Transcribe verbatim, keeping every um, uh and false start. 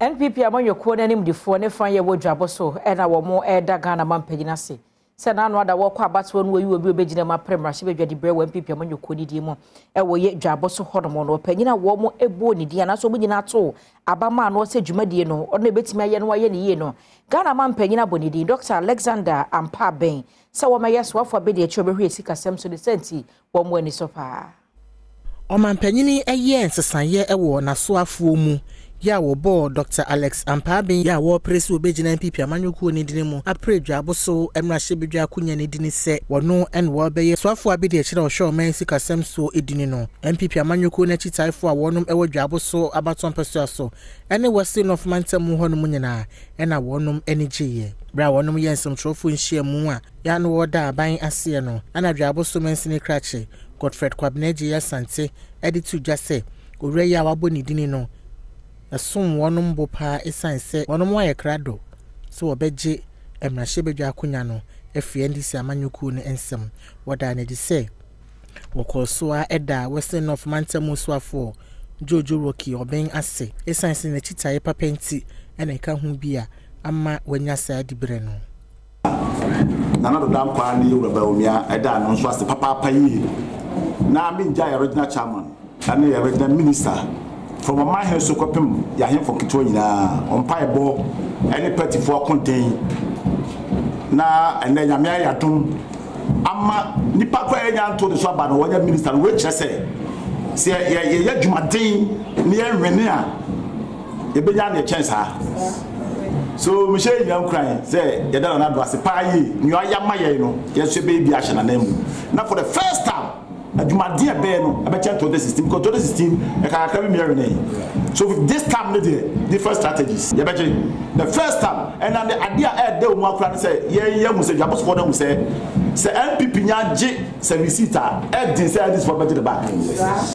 N P P among your corner name the phone, if I would jabber so, and I were more air that Ghana man pedinasi. Send on what I walk about when we will be begging them a premise, she will be brave when people among your corny demo, and we yet jabber so hot on or penina, warm more a bony, and also winning at all. Abama no said Jumadiano, or the Betmayan Wayaniano. Ghana man penina bonidi, Doctor Alexander Ampaabeng. So, my yes, what forbid the trouble here, sick as some to the senti, one when it's so far. O man penini a year, Sasanya, a war, Nasua Fumu. Ya wo bo Doctor Alex Ampaabeng ya wo presi wo bejina N P P amanyuku ni dine mu apre dwabo so emra shebedwa akunya ni dine se wono en wo beye soafo abide e chira o show men sika semso edini no N P P amanyuku na chitaifo a wonom ewo dwabo so abaton peso so ene western of mantamu hono mu nyina ena wonom enigiye bra wonom yensem trofo nhie mu a ya no wo da ban ase no ana dwabo so men sine krache Godfred Kwabneji ya sante editu jase ore ya wabo ni dine no asum wonum bopa esan se wonum wa yekrado so obeje emrahye bedwa akunya no afie ndisi amanyoku ne ensem woda ne di se wokosoa eda western of mantamu soafo jojo roki oben ase esan se ne chitaye papenti ene ka hu bia ama wanya sa di bre no nana do dam kwa ni uraba omia eda no so ase papa papa yi na mi nja original chairman ana ya original minister from a man so copim, ya him for Kitoina, on Piebo, any petty for contain. Na and then Yamaya Tum Ama Nipaka to the Saban or the minister, which I say, say, yet you maintain near Renia. You began a chance, so Michel young crying, say, you don't have a pie, you are Yamayano, yes, you be the Ashen and name. Now for the first time. My dear Ben, I bet to the system, because to the system, I can't carry me. So, this time, the first strategies, you bet the first time, and then the idea at the one say, yeah, yeah, we say, Jabos for them, say, say, N P P, J, say, we sit at this for better the back.